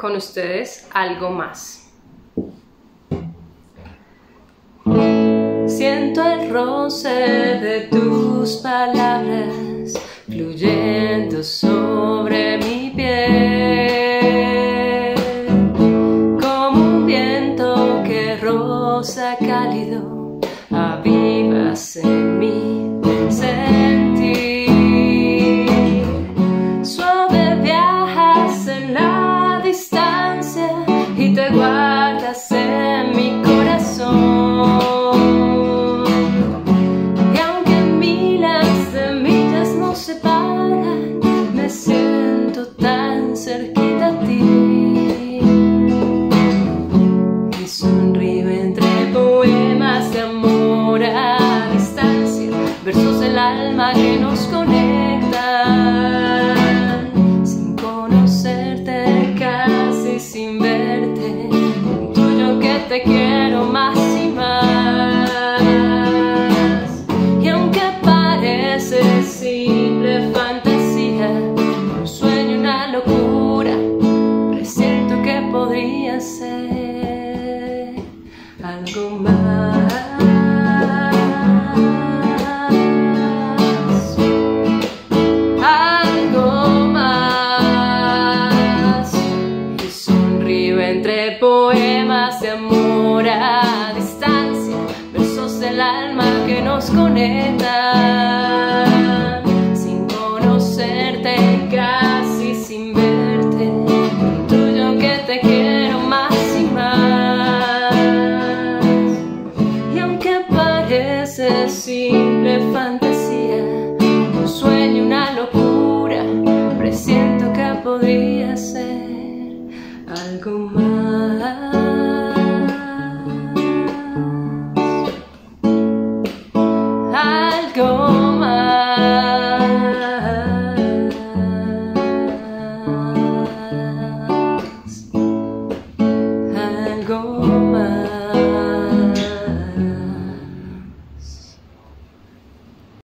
con ustedes algo más. Siento el roce de tus palabras fluyendo sobre mi piel, como un viento que roza cálido, avivas en mí el sentir. Suave viajas en la distancia y te guardas en mi corazón. Versos del alma que nos conectan, sin conocerte, casi sin verte, intuyo que te quiero más y más. Y aunque parece simple fantasía, un sueño, una locura, presiento que podría ser algo más. Entre poemas de amor a distancia, versos del alma que nos conectan, sin conocerte, casi sin verte, intuyo que te quiero más y más. Y aunque parece simple fantasía, un sueño, una locura, presiento que podría ser algo más.